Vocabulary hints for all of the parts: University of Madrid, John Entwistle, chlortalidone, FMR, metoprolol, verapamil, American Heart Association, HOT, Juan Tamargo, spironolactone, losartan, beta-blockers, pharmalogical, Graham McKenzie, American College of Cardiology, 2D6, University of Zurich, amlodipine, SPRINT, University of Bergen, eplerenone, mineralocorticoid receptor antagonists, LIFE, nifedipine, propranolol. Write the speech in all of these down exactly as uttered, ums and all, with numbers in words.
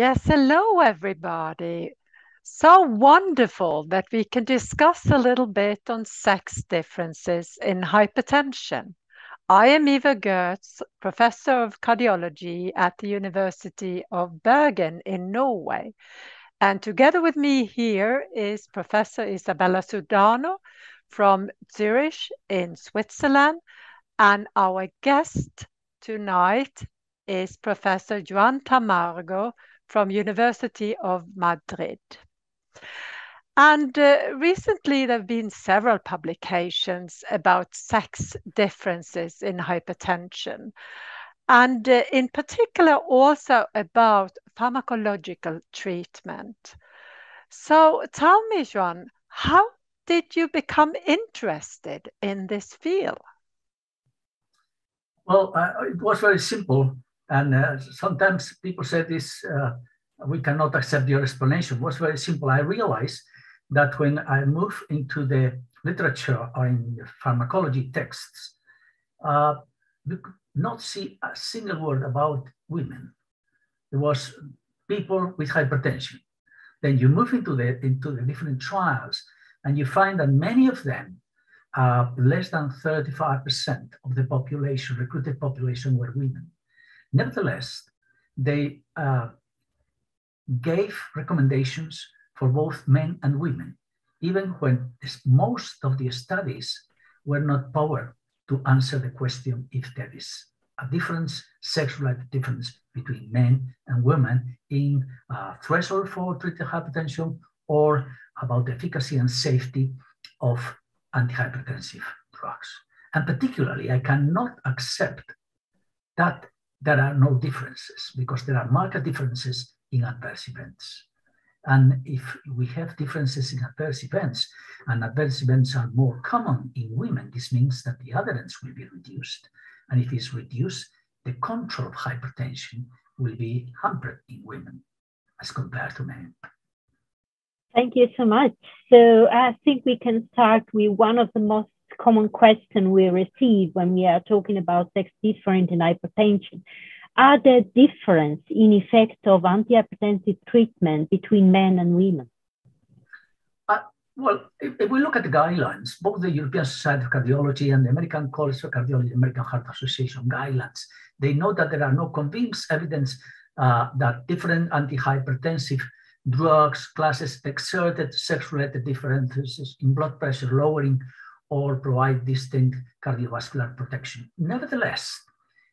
Yes, hello everybody. So wonderful that we can discuss a little bit on sex differences in hypertension. I am Eva Gerdts, Professor of Cardiology at the University of Bergen in Norway. And together with me here is Professor Isabella Sudano from Zurich in Switzerland. And our guest tonight is Professor Juan Tamargo from University of Madrid. And uh, recently there have been several publications about sex differences in hypertension, and uh, in particular also about pharmacological treatment. So tell me, Juan, how did you become interested in this field? Well, uh, it was very simple. And uh, sometimes people say this, uh, we cannot accept your explanation. It was very simple. I realized that when I moved into the literature or in the pharmacology texts, uh, we could not see a single word about women. It was people with hypertension. Then you move into the, into the different trials, and you find that many of them, uh, less than thirty-five percent of the population, recruited population, were women. Nevertheless, they uh, gave recommendations for both men and women, even when most of the studies were not powered to answer the question if there is a difference, sex-related difference between men and women in uh, threshold for treated hypertension or about the efficacy and safety of antihypertensive drugs. And particularly, I cannot accept that there are no differences, because there are marked differences in adverse events. And if we have differences in adverse events, and adverse events are more common in women, this means that the adherence will be reduced. And if it's reduced, the control of hypertension will be hampered in women as compared to men. Thank you so much. So I think we can start with one of the most common question we receive when we are talking about sex difference in hypertension. Are there differences in effect of antihypertensive treatment between men and women? Uh, well, if, if we look at the guidelines, both the European Society of Cardiology and the American College of Cardiology, American Heart Association guidelines, they know that there are no convinced evidence uh, that different antihypertensive drugs classes exerted sex-related differences in blood pressure lowering or provide distinct cardiovascular protection. Nevertheless,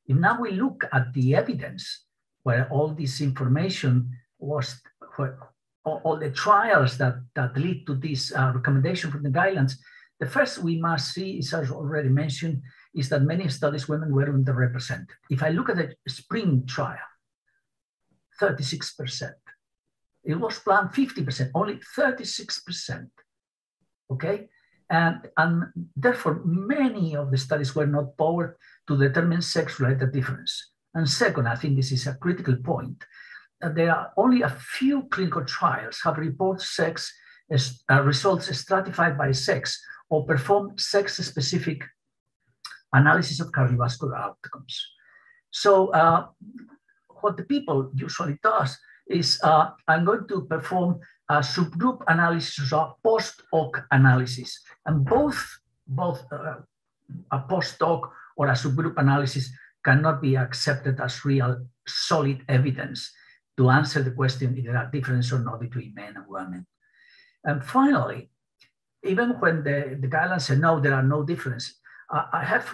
if now we look at the evidence where all this information was, where all the trials that, that lead to this uh, recommendation from the guidelines, the first we must see is, as already mentioned, is that many studies women were underrepresented. If I look at the SPRINT trial, thirty-six percent. It was planned fifty percent, only thirty-six percent, okay? And, and therefore, many of the studies were not powered to determine sex-related difference. And second, I think this is a critical point, that there are only a few clinical trials have reported sex as, uh, results stratified by sex or performed sex-specific analysis of cardiovascular outcomes. So uh, what the people usually does is uh, I'm going to perform a subgroup analysis or post hoc analysis. And both, both uh, a post hoc or a subgroup analysis cannot be accepted as real solid evidence to answer the question if there are differences or not between men and women. And finally, even when the, the guidelines say no, there are no differences, uh, I have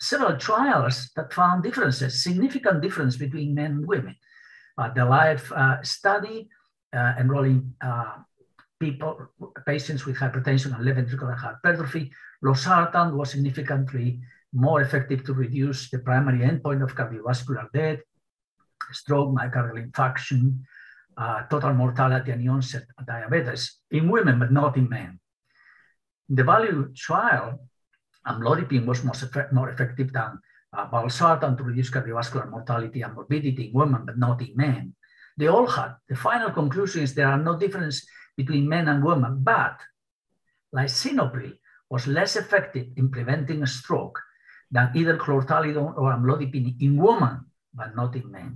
several trials that found differences, significant difference between men and women. Uh, the LIFE uh, study, Uh, enrolling uh, people, patients with hypertension and left ventricular hypertrophy, losartan was significantly more effective to reduce the primary endpoint of cardiovascular death, stroke, myocardial infarction, uh, total mortality, and onset of diabetes in women, but not in men. In the VALUE trial, amlodipine was most effect more effective than uh, valsartan to reduce cardiovascular mortality and morbidity in women, but not in men. They all had. The final conclusion is there are no differences between men and women, but lisinopril was less effective in preventing a stroke than either chlortalidone or amlodipine in women, but not in men.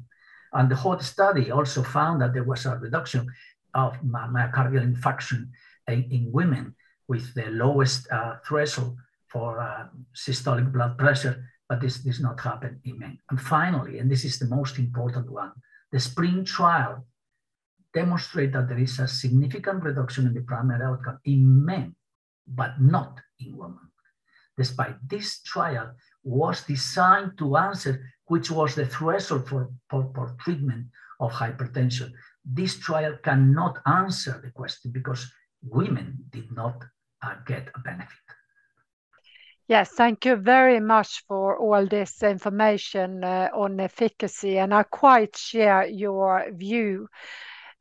And the HOT study also found that there was a reduction of myocardial infarction in, in women with the lowest uh, threshold for uh, systolic blood pressure, but this does not happen in men. And finally, and this is the most important one, the SPRINT trial demonstrates that there is a significant reduction in the primary outcome in men, but not in women. Despite this trial was designed to answer which was the threshold for, for, for treatment of hypertension. This trial cannot answer the question because women did not uh, get a benefit. Yes, thank you very much for all this information uh, on efficacy, and I quite share your view.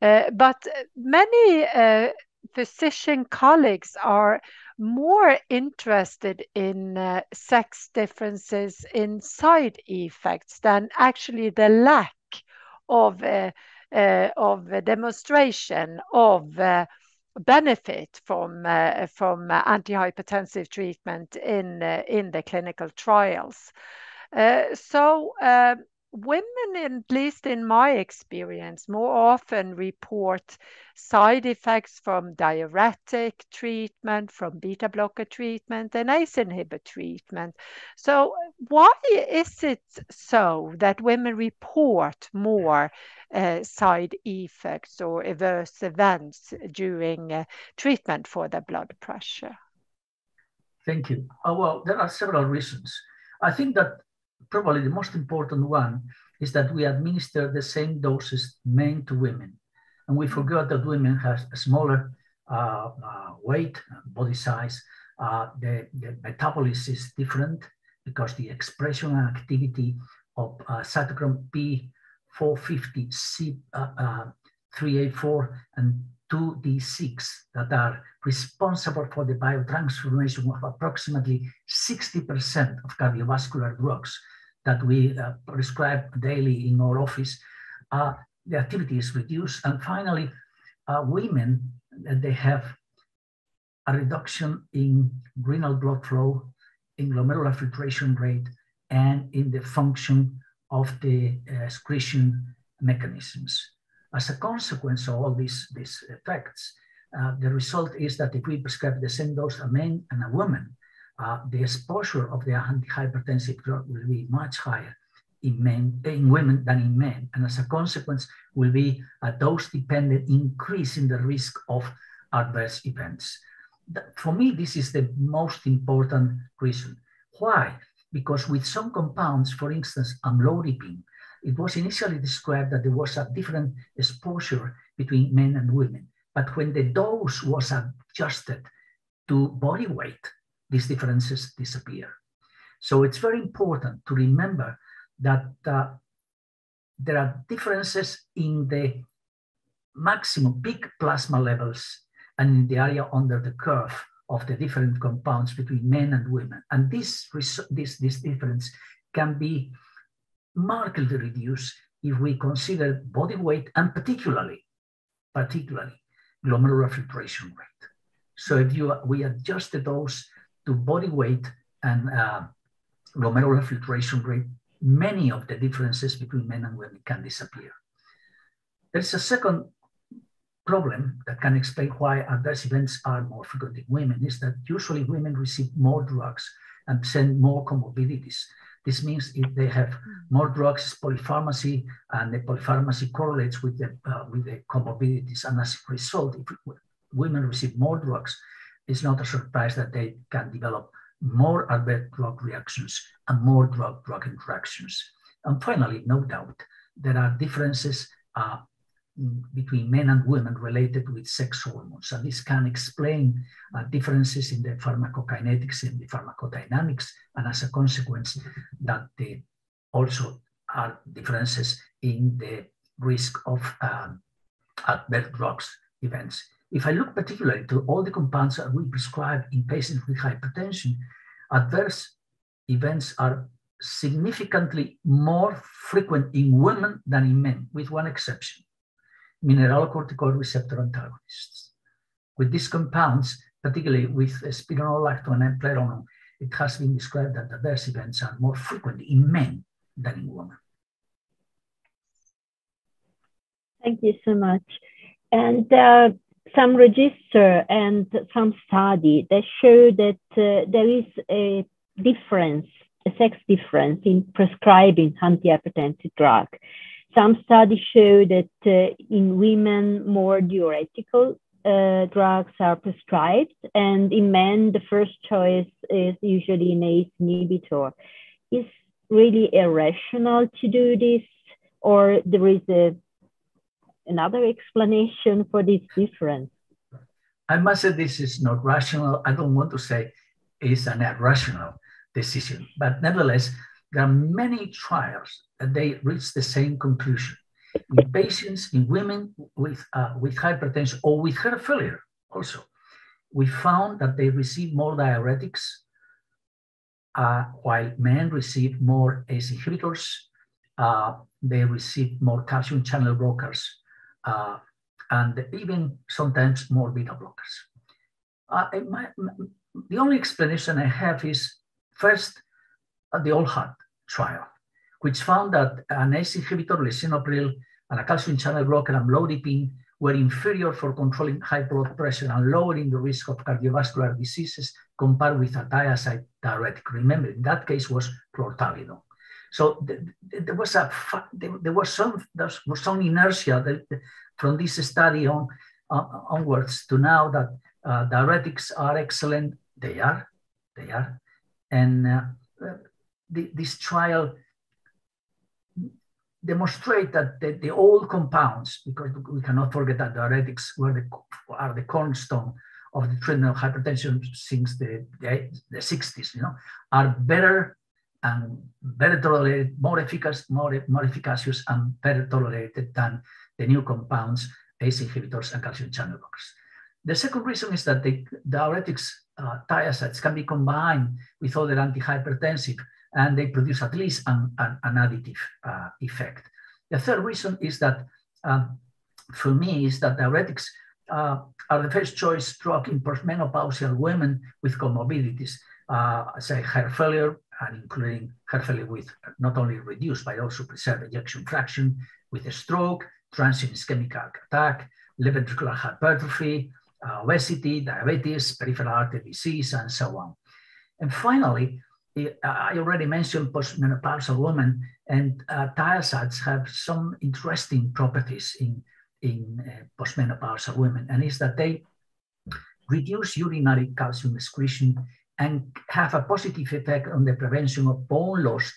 Uh, but many uh, physician colleagues are more interested in uh, sex differences in side effects than actually the lack of, uh, uh, of a demonstration of uh, benefit from uh, from uh, antihypertensive treatment in uh, in the clinical trials. Uh, so uh, women, at least in my experience, more often report side effects from diuretic treatment, from beta blocker treatment, and A C E inhibitor treatment. So why is it so that women report more uh, side effects or adverse events during uh, treatment for their blood pressure? Thank you. Oh, well, there are several reasons. I think that probably the most important one is that we administer the same doses men to women. And we forgot that women have a smaller uh, uh, weight, body size. Uh, the, the metabolism is different because the expression and activity of uh, cytochrome P four fifty, C, uh, uh, three A four, and two D six that are responsible for the biotransformation of approximately sixty percent of cardiovascular drugs that we uh, prescribe daily in our office, uh, the activity is reduced. And finally, uh, women, they have a reduction in renal blood flow, in glomerular filtration rate, and in the function of the excretion mechanisms. As a consequence of all these, these effects, uh, the result is that if we prescribe the same dose a man and a woman, Uh, the exposure of the antihypertensive drug will be much higher in men, in women than in men, and as a consequence, will be a dose-dependent increase in the risk of adverse events. For me, this is the most important reason. Why? Because with some compounds, for instance, amlodipine, it was initially described that there was a different exposure between men and women, but when the dose was adjusted to body weight, these differences disappear. So it's very important to remember that uh, there are differences in the maximum peak plasma levels and in the area under the curve of the different compounds between men and women. And this, this, this difference can be markedly reduced if we consider body weight and particularly, particularly glomerular filtration rate. So if you, we adjust the dose to body weight and uh, glomerular filtration rate, many of the differences between men and women can disappear. There's a second problem that can explain why adverse events are more frequent in women, is that usually women receive more drugs and present more comorbidities. This means if they have more drugs, polypharmacy, and the polypharmacy correlates with the, uh, with the comorbidities. And as a result, if women receive more drugs, it's not a surprise that they can develop more adverse drug reactions and more drug-drug interactions. And finally, no doubt, there are differences uh, between men and women related with sex hormones. And this can explain uh, differences in the pharmacokinetics and the pharmacodynamics, and as a consequence, that they also are differences in the risk of um, adverse drugs events. If I look particularly to all the compounds that we prescribe in patients with hypertension, adverse events are significantly more frequent in women than in men, with one exception, mineralocorticoid receptor antagonists. With these compounds, particularly with spironolactone and eplerenone, it has been described that adverse events are more frequent in men than in women. Thank you so much. And uh, some register and some study that show that uh, there is a difference, a sex difference in prescribing antihypertensive drug. Some studies show that uh, in women, more diuretical uh, drugs are prescribed, and in men, the first choice is usually an A C E inhibitor. Is really irrational to do this, or there is a another explanation for this difference? I must say this is not rational. I don't want to say it's an irrational decision, but nevertheless, there are many trials that they reach the same conclusion. In patients, in women with, uh, with hypertension or with heart failure also, we found that they receive more diuretics uh, while men receive more A C E inhibitors, uh, they receive more calcium channel blockers, Uh, and even sometimes more beta blockers. Uh, my, my, the only explanation I have is first uh, the All-Heart trial, which found that an A C E inhibitor, lisinopril, and a calcium channel blocker and amlodipine were inferior for controlling high blood pressure and lowering the risk of cardiovascular diseases compared with a thiazide diuretic. Remember, in that case was chlortalidone. So there was a there was some there was some inertia that from this study on uh, onwards to now that uh, diuretics are excellent. They are, they are, and uh, the, this trial demonstrate that the, the old compounds, because we cannot forget that diuretics were the are the cornerstone of the treatment of hypertension since the the, the sixties. You know, are better and better tolerated, more efficacious, more, more efficacious and better tolerated than the new compounds, A C E inhibitors and calcium channel blockers. The second reason is that the diuretics, uh, thiazides, can be combined with other antihypertensive, and they produce at least an, an, an additive uh, effect. The third reason is that, uh, for me, is that diuretics uh, are the first choice drug in postmenopausal women with comorbidities, uh, say heart failure, and including heart failure with not only reduced, but also preserved ejection fraction, with a stroke, transient ischemic attack, left ventricular hypertrophy, uh, obesity, diabetes, peripheral artery disease, and so on. And finally, it, I already mentioned postmenopausal women, and uh, thiazides have some interesting properties in, in uh, postmenopausal women, and is that they reduce urinary calcium excretion and have a positive effect on the prevention of bone loss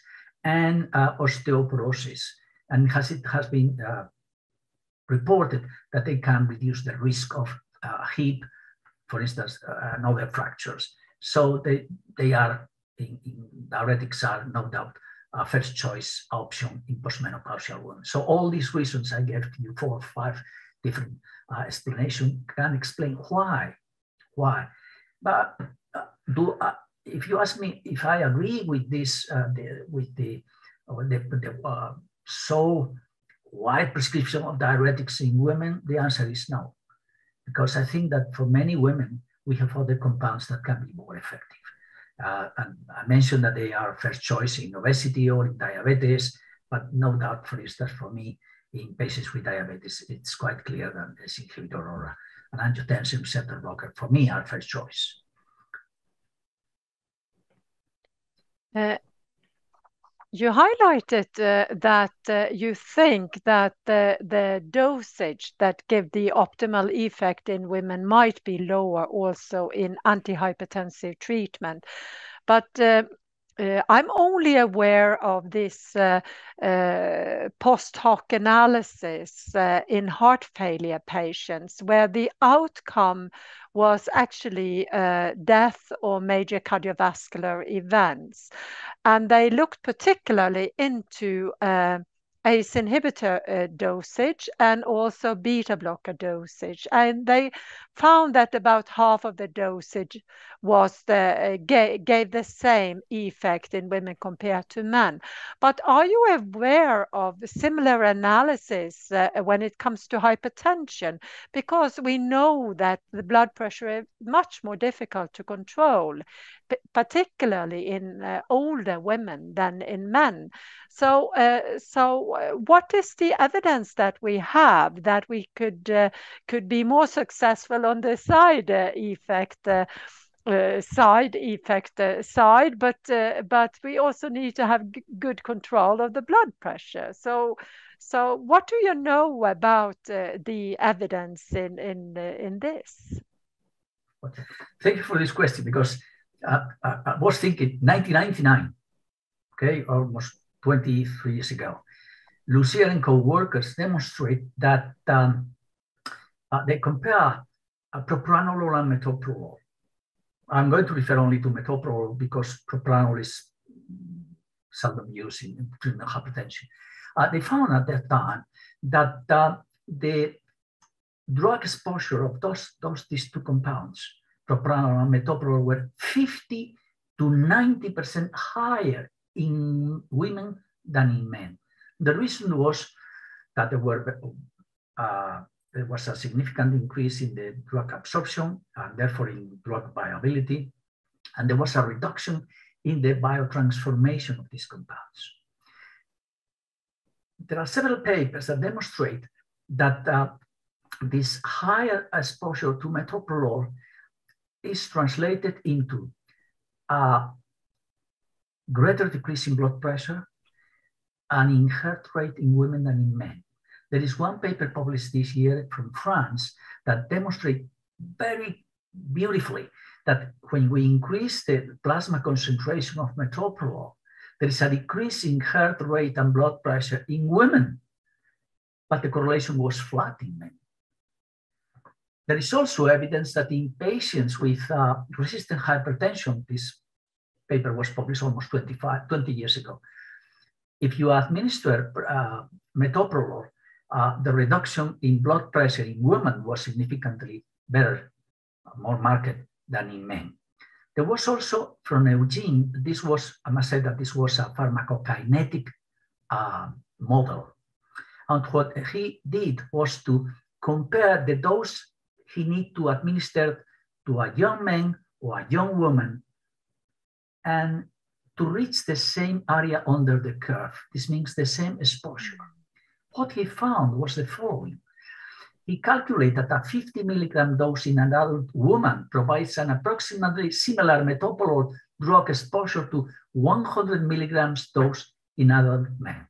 and uh, osteoporosis. And has, it has been uh, reported that they can reduce the risk of uh, hip, for instance, uh, and other fractures. So they, they are, in, in diuretics are no doubt a first choice option in postmenopausal women. So all these reasons I gave to you, four or five different uh, explanations, can explain why, why. But Do uh, if you ask me if I agree with this uh, the, with the uh, the, the uh, so wide prescription of diuretics in women, the answer is no, because I think that for many women we have other compounds that can be more effective. Uh, and I mentioned that they are first choice in obesity or in diabetes, but no doubt, for instance, for me in patients with diabetes, it's quite clear that this inhibitor or an angiotensin receptor blocker for me are first choice. Uh, you highlighted uh, that uh, you think that the, the dosage that give the optimal effect in women might be lower also in antihypertensive treatment. But uh, uh, I'm only aware of this uh, uh, post hoc analysis uh, in heart failure patients where the outcome was actually uh, death or major cardiovascular events. And they looked particularly into uh, A C E inhibitor uh, dosage and also beta blocker dosage. And they found that about half of the dosage was the, gave, gave the same effect in women compared to men. But are you aware of similar analysis uh, when it comes to hypertension? Because we know that the blood pressure is much more difficult to control, particularly in uh, older women than in men. So, uh, so what is the evidence that we have that we could uh, could be more successful on the side uh, effect? Uh, Uh, side effect uh, side, but uh, but we also need to have g good control of the blood pressure. So, so what do you know about uh, the evidence in in uh, in this? Thank you for this question, because I, I, I was thinking nineteen ninety-nine, okay, almost twenty-three years ago. Lucia and co-workers demonstrate that um, uh, they compare uh, propranolol and metoprolol. I'm going to refer only to metoprolol because propranolol is seldom used in treatment of hypertension. Uh, they found at that time that uh, the drug exposure of those, those these two compounds, propranolol and metoprolol, were fifty to ninety percent higher in women than in men. The reason was that there were uh, There was a significant increase in the drug absorption and therefore in drug viability. And there was a reduction in the biotransformation of these compounds. There are several papers that demonstrate that uh, this higher exposure to metoprolol is translated into a greater decrease in blood pressure and in heart rate in women than in men. There is one paper published this year from France that demonstrates very beautifully that when we increase the plasma concentration of metoprolol, there is a decrease in heart rate and blood pressure in women, but the correlation was flat in men. There is also evidence that in patients with uh, resistant hypertension, this paper was published almost twenty-five, twenty years ago, if you administer uh, metoprolol, Uh, the reduction in blood pressure in women was significantly better, more marked than in men. There was also, from Eugene, this was, I must say that this was a pharmacokinetic uh, model. And what he did was to compare the dose he needed to administer to a young man or a young woman and to reach the same area under the curve. This means the same exposure. What he found was the following. He calculated that a fifty milligram dose in an adult woman provides an approximately similar metoprolol drug exposure to one hundred milligrams dose in adult men.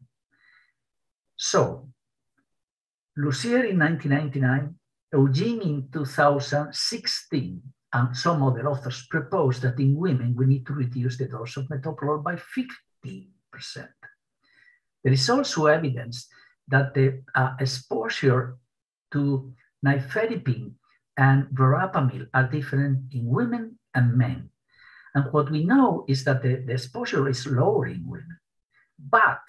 So, Lucier in nineteen ninety-nine, Eugene in two thousand sixteen, and some other authors proposed that in women we need to reduce the dose of metoprolol by fifty percent. There is also evidence that the uh, exposure to nifedipine and verapamil are different in women and men. And what we know is that the, the exposure is lower in women. But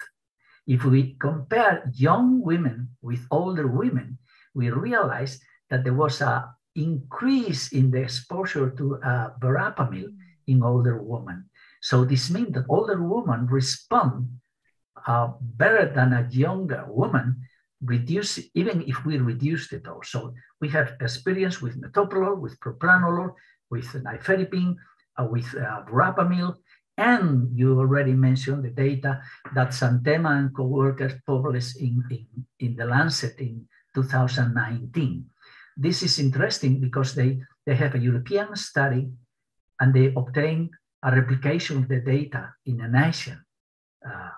if we compare young women with older women, we realize that there was an increase in the exposure to uh, verapamil in older women. So this means that older women respond Uh, better than a younger woman, reduce, even if we reduce the dose. So we have experience with metoprolol, with propranolol, with nifedipine, uh, with uh, verapamil, and you already mentioned the data that Santema and co-workers published in, in, in The Lancet in two thousand nineteen. This is interesting because they, they have a European study and they obtain a replication of the data in an Asian uh,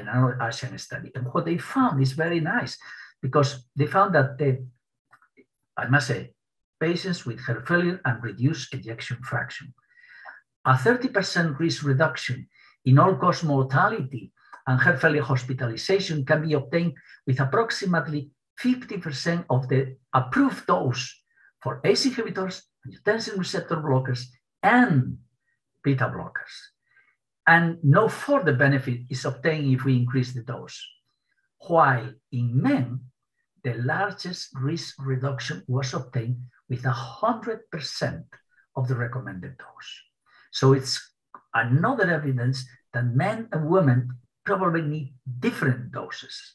in another Asian study. And what they found is very nice because they found that they, I must say, patients with heart failure and reduced ejection fraction, a thirty percent risk reduction in all-cause mortality and heart failure hospitalization can be obtained with approximately fifty percent of the approved dose for A C E inhibitors, angiotensin receptor blockers, and beta blockers. And no further benefit is obtained if we increase the dose. While in men, the largest risk reduction was obtained with one hundred percent of the recommended dose. So it's another evidence that men and women probably need different doses.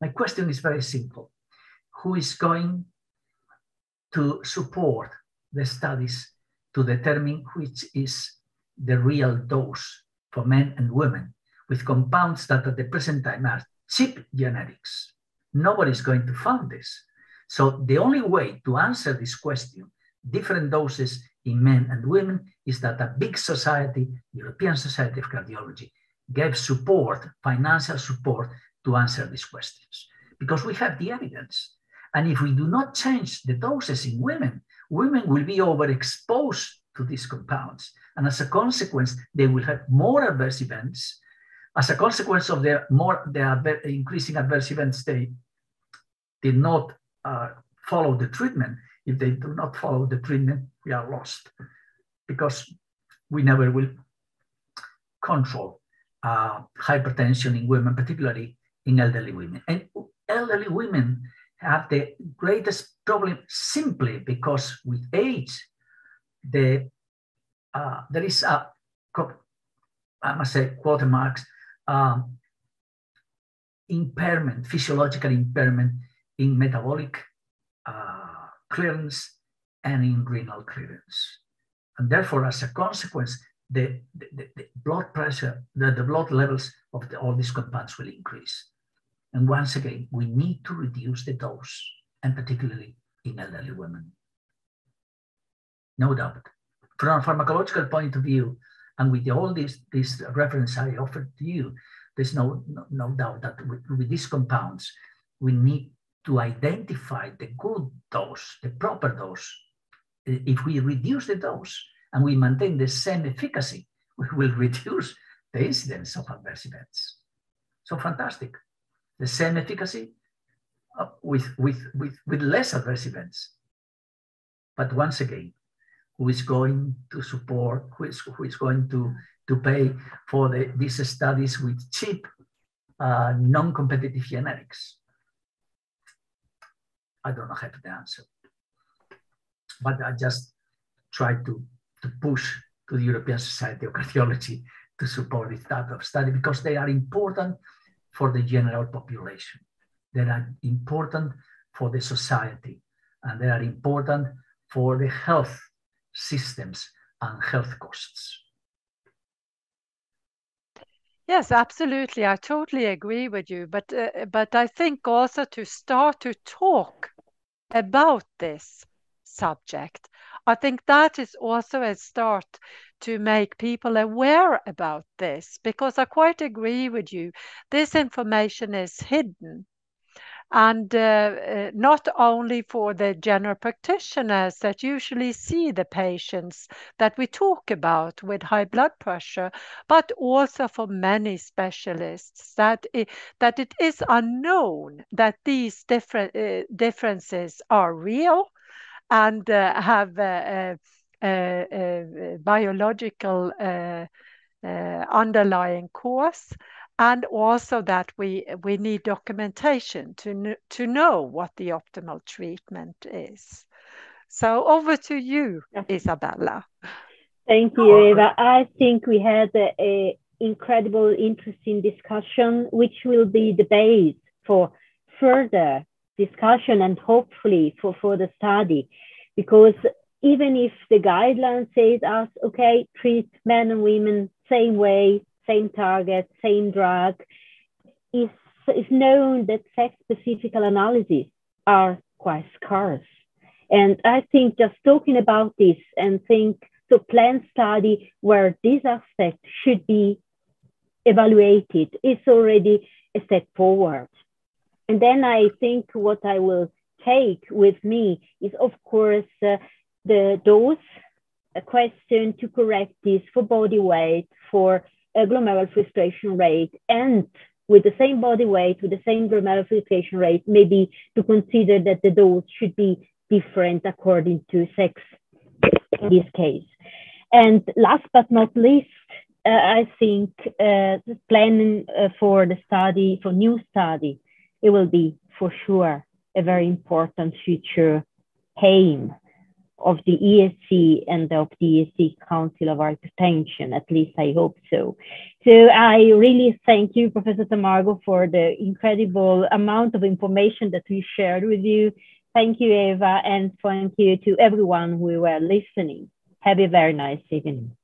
My question is very simple. Who is going to support the studies to determine which is the real dose for men and women with compounds that at the present time are cheap generics? Nobody's going to fund this. So the only way to answer this question, different doses in men and women, is that a big society, European Society of Cardiology, gave support, financial support, to answer these questions. Because we have the evidence. And if we do not change the doses in women, women will be overexposed to these compounds. And as a consequence, they will have more adverse events. As a consequence of their, more, their increasing adverse events, they did not uh, follow the treatment. If they do not follow the treatment, we are lost, because we never will control uh, hypertension in women, particularly in elderly women. And elderly women have the greatest problem simply because with age, the, uh, there is a, I must say, quote marks, um, impairment, physiological impairment in metabolic uh, clearance and in renal clearance. And therefore, as a consequence, the, the, the blood pressure, the, the blood levels of the, all these compounds will increase. And once again, we need to reduce the dose, and particularly in elderly women. No doubt. From a pharmacological point of view, and with all this, this reference I offered to you, there's no, no, no doubt that with, with these compounds, we need to identify the good dose, the proper dose. If we reduce the dose and we maintain the same efficacy, we will reduce the incidence of adverse events. So fantastic. The same efficacy with, with, with, with less adverse events. But once again, who is going to support, who is, who is going to, to pay for the, these studies with cheap, uh, non-competitive generics? I don't have the answer. But I just try to, to push to the European Society of Cardiology to support this type of study, because they are important for the general population. They are important for the society, and they are important for the health systems and health costs. Yes, absolutely. I totally agree with you. But, uh, but I think also to start to talk about this subject, I think that is also a start to make people aware about this, because I quite agree with you. This information is hidden, and uh, not only for the general practitioners that usually see the patients that we talk about with high blood pressure, but also for many specialists, that it, that it is unknown that these different uh, differences are real and uh, have uh, uh, uh, biological uh, uh, underlying cause, and also that we we need documentation to to know what the optimal treatment is. So over to you, yes, Isabella. Thank you, Eva. I think we had an incredible, interesting discussion, which will be the base for further discussion and hopefully for, for the study, because even if the guideline says us, okay, treat men and women same way, same target, same drug, it's, it's known that sex-specific analyses are quite scarce. And I think just talking about this and think to plan study where this aspect should be evaluated is already a step forward. And then I think what I will take with me is, of course, uh, the dose, a question to correct this for body weight, for uh, glomerular filtration rate, and with the same body weight, with the same glomerular filtration rate, maybe to consider that the dose should be different according to sex in this case. And last but not least, uh, I think uh, the planning uh, for the study, for new study, it will be for sure a very important future aim of the E S C and of the E S C Council of Hypertension, at least I hope so. So I really thank you, Professor Tamargo, for the incredible amount of information that we shared with you. Thank you, Eva, and thank you to everyone who were listening. Have a very nice evening.